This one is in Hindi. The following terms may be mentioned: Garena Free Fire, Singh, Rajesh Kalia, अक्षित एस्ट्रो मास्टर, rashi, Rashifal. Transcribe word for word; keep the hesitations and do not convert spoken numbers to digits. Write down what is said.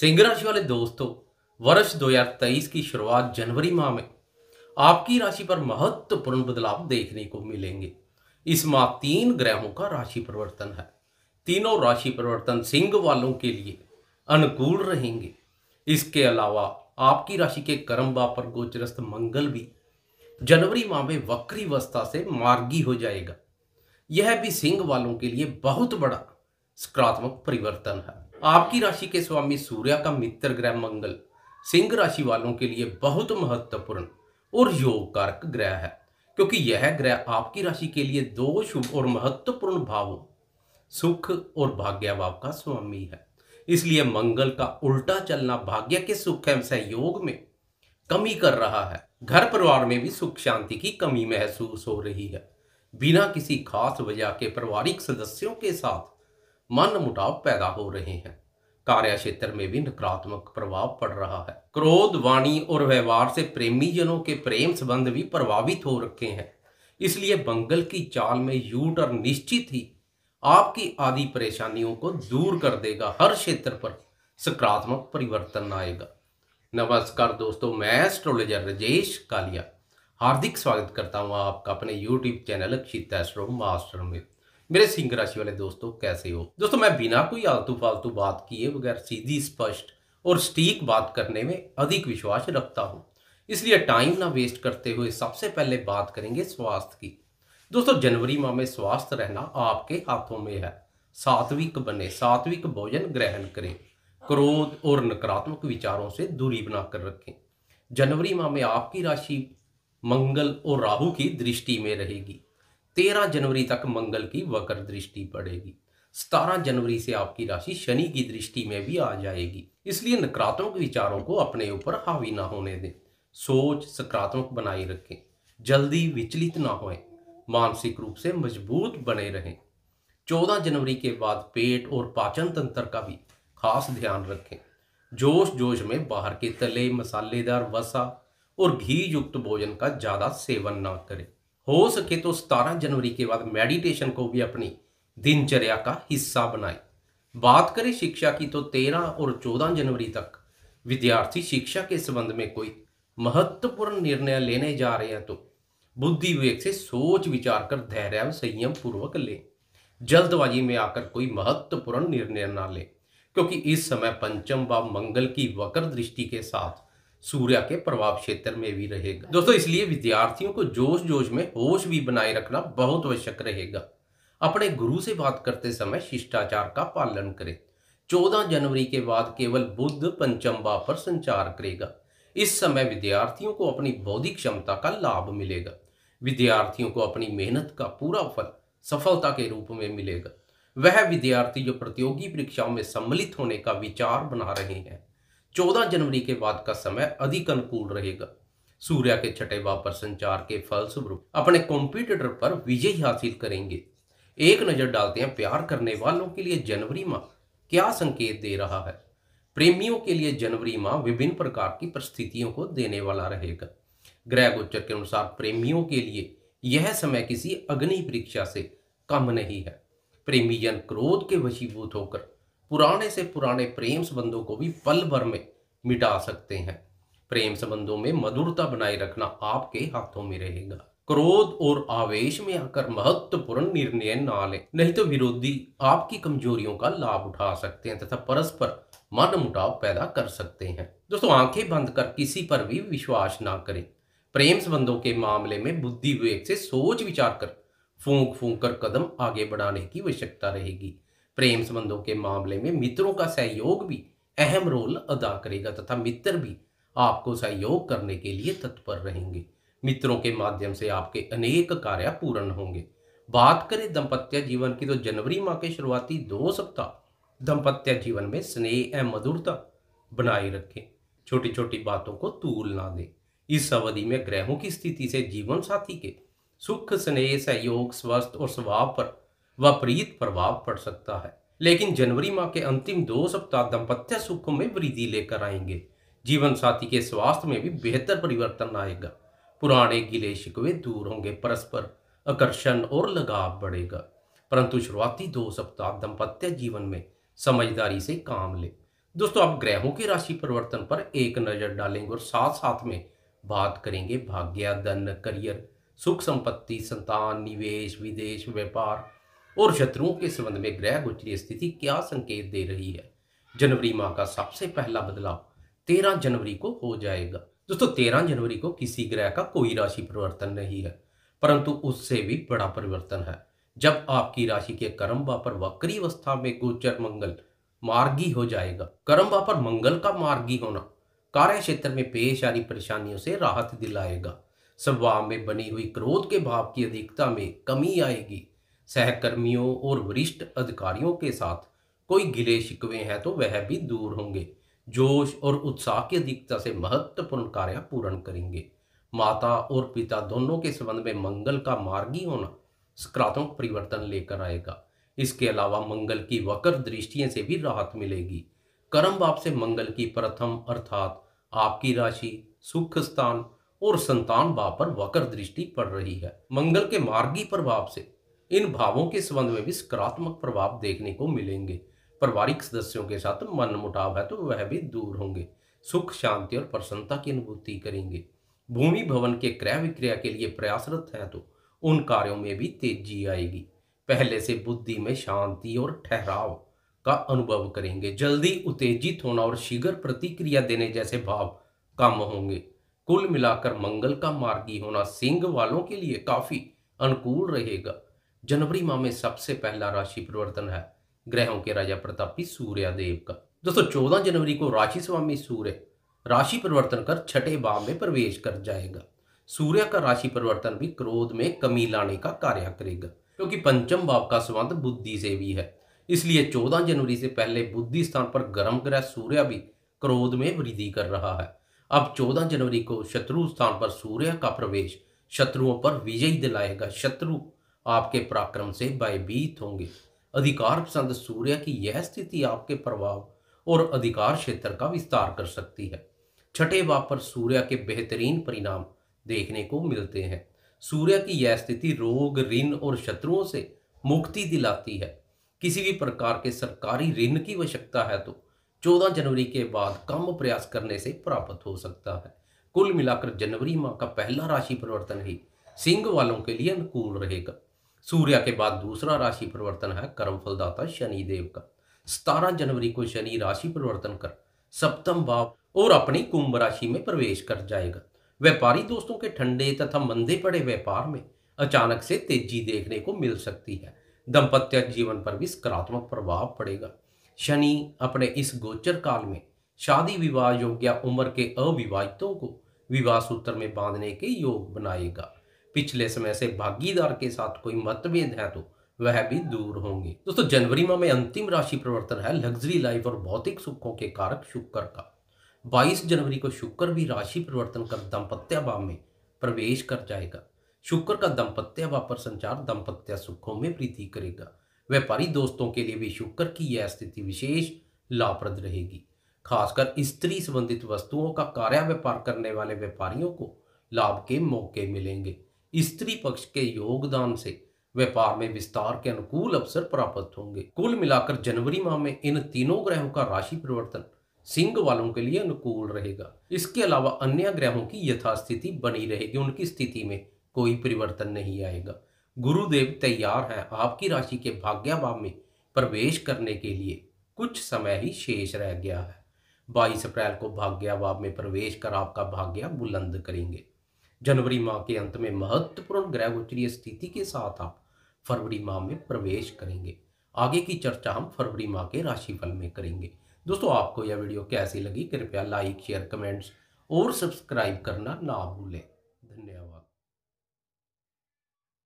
सिंह राशि वाले दोस्तों, वर्ष दो हज़ार तेईस की शुरुआत जनवरी माह में आपकी राशि पर महत्वपूर्ण बदलाव देखने को मिलेंगे। इस माह तीन ग्रहों का राशि परिवर्तन है। तीनों राशि परिवर्तन सिंह वालों के लिए अनुकूल रहेंगे। इसके अलावा आपकी राशि के कर्म भाव पर गोचरस्थ मंगल भी जनवरी माह में वक्री अवस्था से मार्गी हो जाएगा। यह भी सिंह वालों के लिए बहुत बड़ा सकारात्मक परिवर्तन है। आपकी राशि के स्वामी सूर्य का मित्र ग्रह मंगल सिंह राशि वालों के लिए बहुत महत्वपूर्ण और योग कारक ग्रह है, क्योंकि यह ग्रह आपकी राशि के लिए दो शुभ और महत्वपूर्ण भावों सुख और भाग्यभाव का स्वामी है। इसलिए मंगल का उल्टा चलना भाग्य के सुख एवं सहयोग में कमी कर रहा है। घर परिवार में भी सुख शांति की कमी महसूस हो रही है। बिना किसी खास वजह के पारिवारिक सदस्यों के साथ मनमुटाव पैदा हो रहे हैं। कार्य क्षेत्र में भी नकारात्मक प्रभाव पड़ रहा है। क्रोध, वाणी और व्यवहार से प्रेमी जनों के प्रेम संबंध भी प्रभावित हो रखे हैं। इसलिए मंगल की चाल में यू टर्न निश्चित ही आपकी आदि परेशानियों को दूर कर देगा। हर क्षेत्र पर सकारात्मक परिवर्तन आएगा। नमस्कार दोस्तों, मैं एस्ट्रोलॉजर राजेश कालिया हार्दिक स्वागत करता हूँ आपका अपने YouTube channel अक्षित एस्ट्रो मास्टर में। मेरे सिंह राशि वाले दोस्तों, कैसे हो दोस्तों? मैं बिना कोई आलतू फालतू बात किए बगैर सीधी, स्पष्ट और सटीक बात करने में अधिक विश्वास रखता हूँ। इसलिए टाइम ना वेस्ट करते हुए सबसे पहले बात करेंगे स्वास्थ्य की। दोस्तों, जनवरी माह में स्वास्थ्य रहना आपके हाथों में है। सात्विक बने, सात्विक भोजन ग्रहण करें। क्रोध और नकारात्मक विचारों से दूरी बनाकर रखें। जनवरी माह में आपकी राशि मंगल और राहु की दृष्टि में रहेगी। तेरह जनवरी तक मंगल की वक्र दृष्टि पड़ेगी। सतारह जनवरी से आपकी राशि शनि की दृष्टि में भी आ जाएगी। इसलिए नकारात्मक विचारों को अपने ऊपर हावी ना होने दें। सोच सकारात्मक बनाए रखें, जल्दी विचलित ना होएं, मानसिक रूप से मजबूत बने रहें। चौदह जनवरी के बाद पेट और पाचन तंत्र का भी खास ध्यान रखें। जोश जोश में बाहर के तले, मसालेदार, वसा और घी युक्त भोजन का ज़्यादा सेवन ना करें। हो सके तो सतारह जनवरी के बाद मेडिटेशन को भी अपनी दिनचर्या का हिस्सा बनाएं। बात करें शिक्षा की तो तेरह और चौदह जनवरी तक विद्यार्थी शिक्षा के संबंध में कोई महत्वपूर्ण निर्णय लेने जा रहे हैं तो बुद्धि विवेक से सोच विचार कर धैर्य और संयम पूर्वक लें। जल्दबाजी में आकर कोई महत्वपूर्ण निर्णय ना लें, क्योंकि इस समय पंचम भाव मंगल की वक्र दृष्टि के साथ सूर्य के प्रभाव क्षेत्र में भी रहेगा। दोस्तों, इसलिए विद्यार्थियों को जोश जोश में होश भी बनाए रखना बहुत आवश्यक रहेगा। अपने गुरु से बात करते समय शिष्टाचार का पालन करें। चौदह जनवरी के बाद केवल बुध पंचम भाव पर संचार करेगा। इस समय विद्यार्थियों को अपनी बौद्धिक क्षमता का लाभ मिलेगा। विद्यार्थियों को अपनी मेहनत का पूरा फल सफलता के रूप में मिलेगा। वह विद्यार्थी जो प्रतियोगी परीक्षाओं में सम्मिलित होने का विचार बना रहे हैं, चौदह जनवरी के बाद का समय अधिक अनुकूल रहेगा। सूर्य के छठे भाव पर संचार के फलस्वरूप अपने कंप्यूटर पर विजय हासिल करेंगे। एक नजर डालते हैं प्यार करने वालों के लिए जनवरी माह क्या संकेत दे रहा है। प्रेमियों के लिए जनवरी माह विभिन्न प्रकार की परिस्थितियों को देने वाला रहेगा। ग्रह गोचर के अनुसार प्रेमियों के लिए यह समय किसी अग्नि परीक्षा से कम नहीं है। प्रेमीजन क्रोध के वशीभूत होकर पुराने से पुराने प्रेम संबंधों को भी पल भर में मिटा सकते हैं। प्रेम संबंधों में मधुरता बनाए रखना आपके हाथों में रहेगा। क्रोध और आवेश में आकर महत्वपूर्ण निर्णय ना लें, नहीं तो विरोधी आपकी कमजोरियों का लाभ उठा सकते हैं तथा परस्पर मनमुटाव पैदा कर सकते हैं। दोस्तों, आंखें बंद कर किसी पर भी विश्वास ना करें। प्रेम संबंधों के मामले में बुद्धि विवेक से सोच विचार कर फूंक फूंक कर कदम आगे बढ़ाने की आवश्यकता रहेगी। प्रेम संबंधों के मामले में मित्रों का सहयोग भी अहम रोल अदा करेगा तथा मित्र भी आपको सहयोग करने के लिए तत्पर रहेंगे। मित्रों के माध्यम से आपके अनेक कार्य पूर्ण होंगे। बात करें दाम्पत्य जीवन की तो जनवरी माह के शुरुआती दो सप्ताह दाम्पत्य जीवन में स्नेह एवं मधुरता बनाए रखें। छोटी छोटी बातों को तूल ना दें। इस अवधि में ग्रहों की स्थिति से जीवन साथी के सुख, स्नेह, सहयोग, स्वास्थ्य और स्वभाव पर विपरीत प्रभाव पड़ सकता है। लेकिन जनवरी माह के अंतिम दो सप्ताह दाम्पत्य सुखों में वृद्धि लेकर आएंगे। जीवन साथी के स्वास्थ्य में भी बेहतर परिवर्तन आएगा। पुराने गिले शिकवे दूर होंगे, परस्पर आकर्षण और लगाव बढ़ेगा। परंतु शुरुआती दो सप्ताह दाम्पत्य जीवन में समझदारी से काम ले। दोस्तों अब ग्रहों की राशि परिवर्तन पर एक नजर डालेंगे और साथ साथ में बात करेंगे भाग्य, धन, करियर, सुख, संपत्ति, संतान, निवेश, विदेश, व्यापार और शत्रुओं के संबंध में ग्रह गोचरी स्थिति क्या संकेत दे रही है। जनवरी माह का सबसे पहला बदलाव तेरह जनवरी को हो जाएगा। दोस्तों तेरह जनवरी को किसी ग्रह का कोई राशि परिवर्तन नहीं है, परंतु उससे भी बड़ा परिवर्तन है। जब आपकी राशि के कर्मवा पर वक्री अवस्था में गोचर मंगल मार्गी हो जाएगा। कर्मवा पर मंगल का मार्गी होना कार्य क्षेत्र में पेश आ रही परेशानियों से राहत दिलाएगा। स्वभाव में बनी हुई क्रोध के भाव की अधिकता में कमी आएगी। सहकर्मियों और वरिष्ठ अधिकारियों के साथ कोई गिले शिकवे हैं तो वह भी दूर होंगे। जोश और उत्साह की अधिकता से महत्वपूर्ण कार्य पूर्ण करेंगे। माता और पिता दोनों के संबंध में मंगल का मार्गी होना सकारात्मक परिवर्तन लेकर आएगा। इसके अलावा मंगल की वक्र दृष्टियों से भी राहत मिलेगी। कर्म भाव से मंगल की प्रथम अर्थात आपकी राशि, सुख स्थान और संतान भाव पर वक्र दृष्टि पड़ रही है। मंगल के मार्गी प्रभाव से इन भावों के संबंध में भी सकारात्मक प्रभाव देखने को मिलेंगे। पारिवारिक सदस्यों के साथ मनमुटाव है तो वह भी दूर होंगे। सुख, शांति और प्रसन्नता की अनुभूति करेंगे। भूमि भवन के क्रय विक्रय के लिए प्रयासरत हैं तो उन कार्यों में भी तेजी आएगी। पहले से बुद्धि में शांति और ठहराव का अनुभव करेंगे। जल्दी उत्तेजित होना और शीघ्र प्रतिक्रिया देने जैसे भाव कम होंगे। कुल मिलाकर मंगल का मार्गी होना सिंह वालों के लिए काफी अनुकूल रहेगा। जनवरी माह में सबसे पहला राशि परिवर्तन है ग्रहों के राजा प्रतापी सूर्यदेव का। दोस्तों चौदह जनवरी को राशि स्वामी सूर्य राशि परिवर्तन कर छठे भाव में प्रवेश कर जाएगा। सूर्य का राशि परिवर्तन भी क्रोध में कमी लाने का कार्य करेगा, क्योंकि पंचम भाव का संबंध बुद्धि से भी है। इसलिए चौदह जनवरी से पहले बुद्धि स्थान पर गर्म ग्रह सूर्य भी क्रोध में वृद्धि कर रहा है। अब चौदह जनवरी को शत्रु स्थान पर सूर्य का प्रवेश शत्रुओं पर विजय दिलाएगा। शत्रु आपके पराक्रम से भयभीत होंगे। अधिकार पसंद सूर्य की यह स्थिति आपके प्रभाव और अधिकार क्षेत्र का विस्तार कर सकती है। छठे भाव पर सूर्य के बेहतरीन परिणाम देखने को मिलते हैं। सूर्य की यह स्थिति रोग, ऋण और शत्रुओं से मुक्ति दिलाती है। किसी भी प्रकार के सरकारी ऋण की आवश्यकता है तो चौदह जनवरी के बाद कम प्रयास करने से प्राप्त हो सकता है। कुल मिलाकर जनवरी माह का पहला राशि परिवर्तन ही सिंह वालों के लिए अनुकूल रहेगा। सूर्य के बाद दूसरा राशि परिवर्तन है कर्म फलदाता शनि देव का। सतारह जनवरी को शनि राशि परिवर्तन कर सप्तम भाव और अपनी कुंभ राशि में प्रवेश कर जाएगा। व्यापारी दोस्तों के ठंडे तथा मंदे पड़े व्यापार में अचानक से तेजी देखने को मिल सकती है। दाम्पत्य जीवन पर भी सकारात्मक प्रभाव पड़ेगा। शनि अपने इस गोचर काल में शादी विवाह योग्य उम्र के अविवाहितों को विवाह सूत्र में बांधने के योग बनाएगा। पिछले समय से भागीदार के साथ कोई मतभेद है तो वह भी दूर होंगे। दोस्तों जनवरी माह में अंतिम राशि परिवर्तन है लग्जरी लाइफ और भौतिक सुखों के कारक शुक्र का। बाईस जनवरी को शुक्र भी राशि परिवर्तन कर दाम्पत्य भाव में प्रवेश कर जाएगा। शुक्र का दाम्पत्य भाव पर संचार दाम्पत्य सुखों में वृद्धि करेगा। व्यापारी दोस्तों के लिए भी शुक्र की यह स्थिति विशेष लाभप्रद रहेगी। खासकर स्त्री संबंधित वस्तुओं का कार्य व्यापार करने वाले व्यापारियों को लाभ के मौके मिलेंगे। स्त्री पक्ष के योगदान से व्यापार में विस्तार के अनुकूल अवसर प्राप्त होंगे। कुल मिलाकर जनवरी माह में इन तीनों ग्रहों का राशि परिवर्तन सिंह वालों के लिए अनुकूल रहेगा। इसके अलावा अन्य ग्रहों की यथास्थिति बनी रहेगी, उनकी स्थिति में कोई परिवर्तन नहीं आएगा। गुरुदेव तैयार हैं आपकी राशि के भाग्य भाव में प्रवेश करने के लिए, कुछ समय ही शेष रह गया है। बाईस अप्रैल को भाग्य भाव में प्रवेश कर आपका भाग्य बुलंद करेंगे। जनवरी माह के अंत में महत्वपूर्ण ग्रह गोचरीय स्थिति के साथ आप फरवरी माह में प्रवेश करेंगे। आगे की चर्चा हम फरवरी माह के राशिफल में करेंगे। दोस्तों आपको यह वीडियो कैसी लगी कृपया लाइक, शेयर, कमेंट्स और सब्सक्राइब करना ना भूलें।